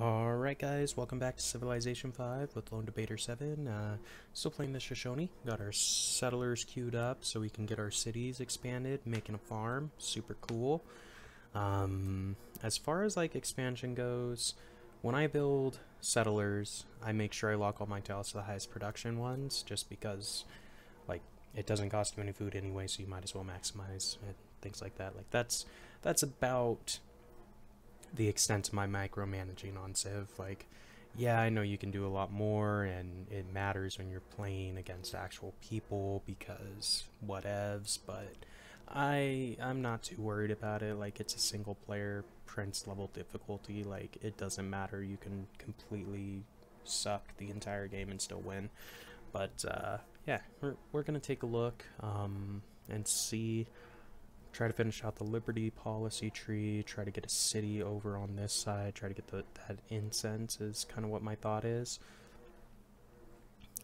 Alright guys, welcome back to Civilization 5 with Lone Debater 7. Still playing the Shoshone. Got our settlers queued up so we can get our cities expanded, making a farm. Super cool. As far as like expansion goes, when I build settlers, I make sure I lock all my tiles to the highest production ones, just because like it doesn't cost you any food anyway, so you might as well maximize and things like that. Like that's about the extent of my micromanaging on Civ. Like, yeah, I know you can do a lot more, and it matters when you're playing against actual people because whatevs, but I'm not too worried about it. Like, it's a single player prince level difficulty. Like, it doesn't matter, you can completely suck the entire game and still win. But yeah, we're gonna take a look and see. Try to finish out the Liberty policy tree, try to get a city over on this side, try to get that incense is kind of what my thought is.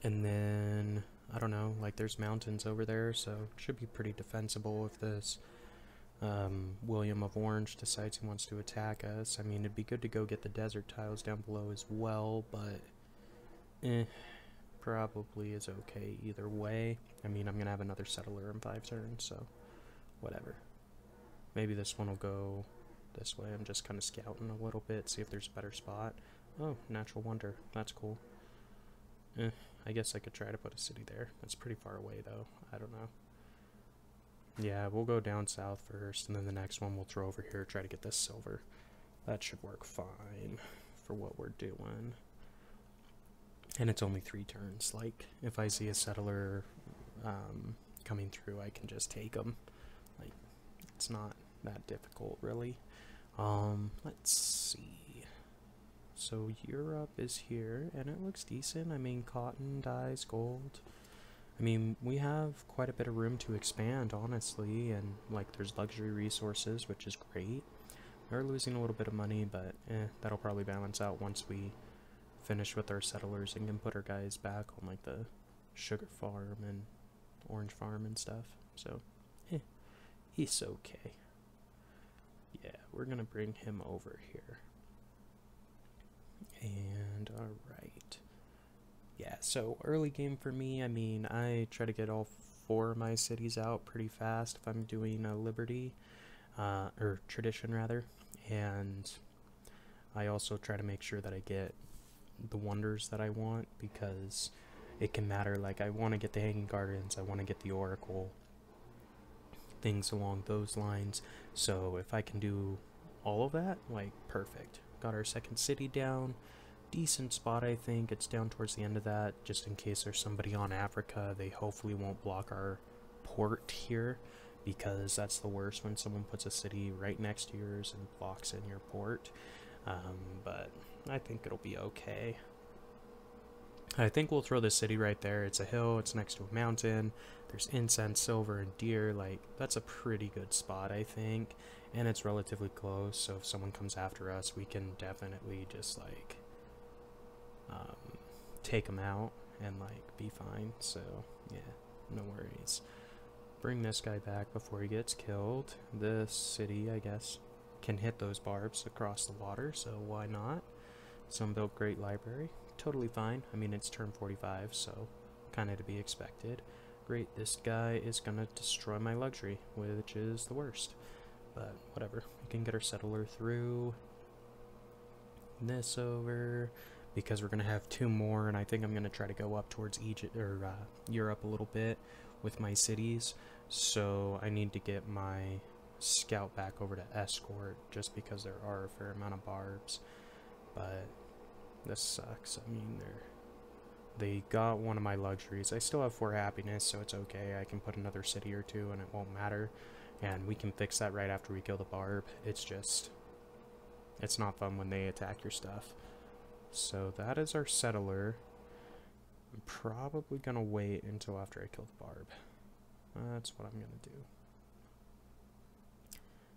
And then, I don't know, like there's mountains over there, so it should be pretty defensible if this William of Orange decides he wants to attack us. I mean, it'd be good to go get the desert tiles down below as well, but probably is okay either way. I mean, I'm going to have another settler in 5 turns, so whatever. Maybe this one will go this way. I'm just kind of scouting a little bit, see if there's a better spot. Oh, natural wonder. That's cool. I guess I could try to put a city there. That's pretty far away, though. I don't know. Yeah, we'll go down south first, and then the next one we'll throw over here, try to get this silver. That should work fine for what we're doing. And it's only 3 turns. Like, if I see a settler coming through, I can just take them. Like, it's not that difficult, really. Let's see. So Europe is here, and it looks decent. I mean, cotton, dyes, gold. I mean, we have quite a bit of room to expand, honestly, and, like, there's luxury resources, which is great. We're losing a little bit of money, but, that'll probably balance out once we finish with our settlers and can put our guys back on, like, the sugar farm and orange farm and stuff, so he's okay. Yeah, we're gonna bring him over here. And alright. Yeah, so early game for me, I mean, I try to get all 4 of my cities out pretty fast if I'm doing a Liberty, or Tradition rather. And I also try to make sure that I get the wonders that I want, because it can matter. Like, I want to get the Hanging Gardens, I want to get the Oracle, things along those lines. So if I can do all of that, like, perfect. Got our 2nd city down. Decent spot, I think. It's down towards the end of that, just in case there's somebody on Africa. They hopefully won't block our port here, because that's the worst, when someone puts a city right next to yours and blocks in your port. But I think it'll be okay. I think we'll throw this city right there. It's a hill, it's next to a mountain, there's incense, silver, and deer. Like, that's a pretty good spot, I think, and it's relatively close, so if someone comes after us, we can definitely just, like, take them out and, like, be fine. So, yeah, no worries. Bring this guy back before he gets killed. This city, I guess, can hit those barbs across the water, so why not? Some built great library. Totally fine. I mean, it's turn 45, so kind of to be expected. Great, this guy is gonna destroy my luxury, which is the worst, but whatever. We can get our settler through this over, because we're gonna have 2 more, and I think I'm gonna try to go up towards Egypt or Europe a little bit with my cities. So I need to get my scout back over to escort, just because there are a fair amount of barbs. But this sucks. I mean, they got one of my luxuries. I still have 4 happiness, so it's okay. I can put another city or 2 and it won't matter. And we can fix that right after we kill the barb. It's just, it's not fun when they attack your stuff. So that is our settler. I'm probably gonna wait until after I kill the barb. That's what I'm gonna do.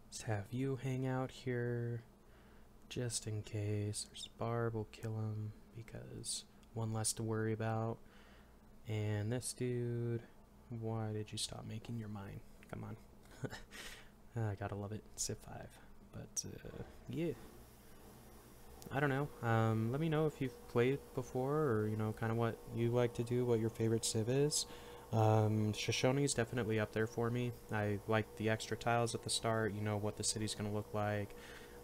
Let's have you hang out here, just in case there's a barb. We'll kill him, because one less to worry about. And this dude, why did you stop making your mine? Come on. I gotta love it. Civ 5. But yeah, I don't know. Let me know if you've played before, or, you know, kind of what you like to do, what your favorite Civ is. Shoshone is definitely up there for me. I like the extra tiles at the start, you know, what the city's going to look like.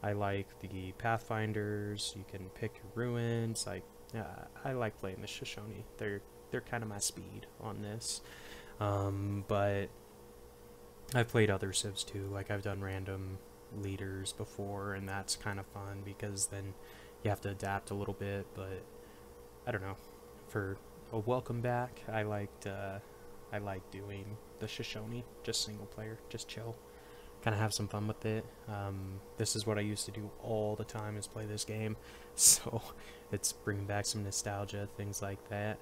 I like the Pathfinders. You can pick your ruins. I like playing the Shoshone. They're kind of my speed on this. But I've played other Civs too. Like, I've done random leaders before, and that's kind of fun because then you have to adapt a little bit. But I don't know. For a welcome back, I like doing the Shoshone, just single player, just chill. Kind of have some fun with it. This is what I used to do all the time, is play this game, so it's bringing back some nostalgia, things like that.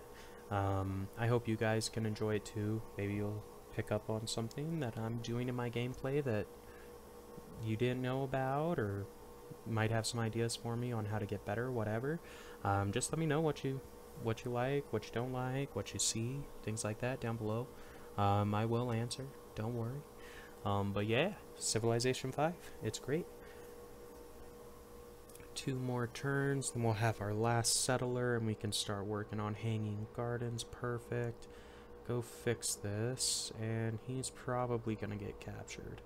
I hope you guys can enjoy it too. Maybe you'll pick up on something that I'm doing in my gameplay that you didn't know about, or might have some ideas for me on how to get better, whatever. Just let me know what you like, what you don't like, what you see, things like that down below. I will answer, don't worry. But yeah, Civilization 5, it's great. 2 more turns, then we'll have our last settler, and we can start working on Hanging Gardens. Perfect. Go fix this, and he's probably going to get captured,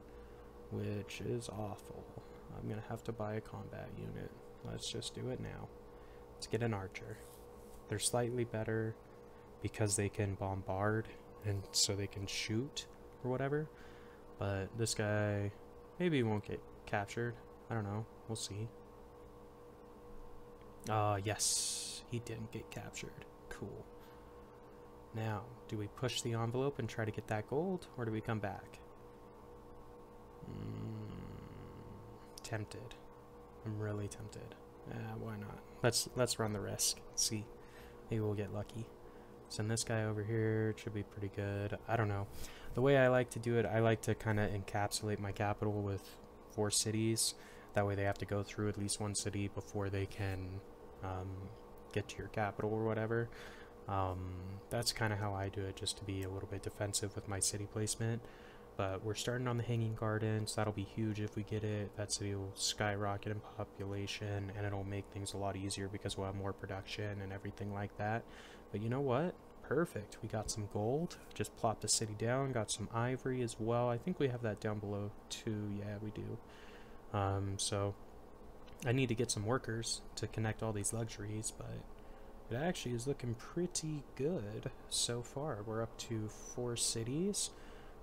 which is awful. I'm going to have to buy a combat unit. Let's just do it now. Let's get an archer. They're slightly better because they can bombard, and so they can shoot or whatever. But this guy, maybe he won't get captured. I don't know. We'll see. Yes. He didn't get captured. Cool. Now, do we push the envelope and try to get that gold, or do we come back? Tempted. I'm really tempted. Why not? Let's run the risk. See. Maybe we'll get lucky. Send this guy over here. It should be pretty good. I don't know. The way I like to do it, I like to kind of encapsulate my capital with 4 cities. That way they have to go through at least 1 city before they can get to your capital or whatever. That's kind of how I do it, just to be a little bit defensive with my city placement. But we're starting on the Hanging Gardens. That'll be huge if we get it. That city will skyrocket in population, and it'll make things a lot easier because we'll have more production and everything like that. But you know what? Perfect. We got some gold. Just plopped the city down. Got some ivory as well. I think we have that down below too. Yeah, we do. So I need to get some workers to connect all these luxuries, but it actually is looking pretty good so far. We're up to 4 cities.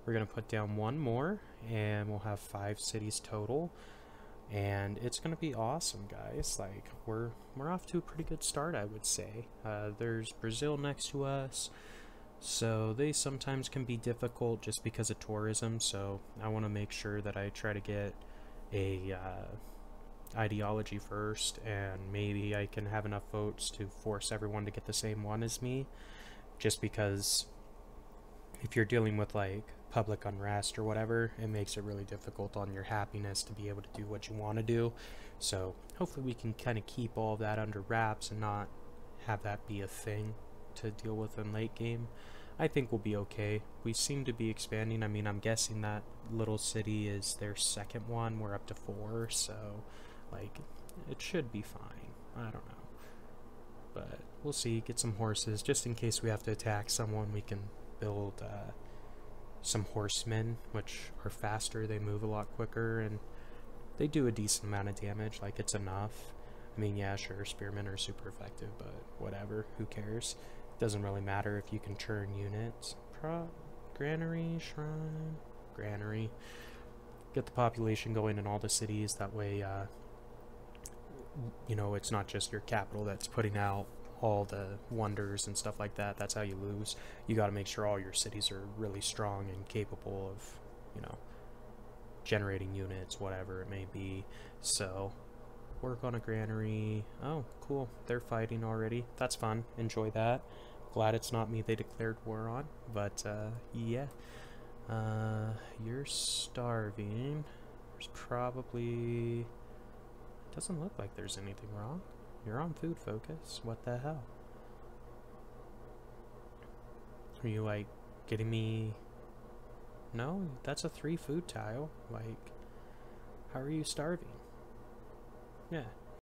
We're going to put down 1 more, and we'll have 5 cities total, and it's going to be awesome, guys. Like, we're off to a pretty good start, I would say. There's Brazil next to us, so they sometimes can be difficult just because of tourism, so I want to make sure that I try to get a ideology first, and maybe I can have enough votes to force everyone to get the same one as me, just because if you're dealing with, like, public unrest or whatever, it makes it really difficult on your happiness to be able to do what you want to do. So hopefully we can kind of keep all of that under wraps and not have that be a thing to deal with in late game. I think we'll be okay. We seem to be expanding. I mean, I'm guessing that little city is their second one. We're up to 4, so, like, it should be fine. I don't know. But we'll see. Get some horses. Just in case we have to attack someone, we can build some horsemen, which are faster, they move a lot quicker, and they do a decent amount of damage. Like, it's enough. I mean, yeah, sure, spearmen are super effective, but whatever, who cares? It doesn't really matter if you can turn units. Granary, shrine, granary. Get the population going in all the cities, that way, you know, it's not just your capital that's putting out all the wonders and stuff like that. That's how you lose. You got to make sure all your cities are really strong and capable of, you know, generating units, whatever it may be. So work on a granary. Oh, cool, they're fighting already. That's fun. Enjoy that. Glad it's not me they declared war on. But yeah, you're starving. There's probably, it doesn't look like there's anything wrong. You're on food focus. What the hell? Are you, like, getting me? No, that's a 3 food tile. Like, how are you starving? Yeah.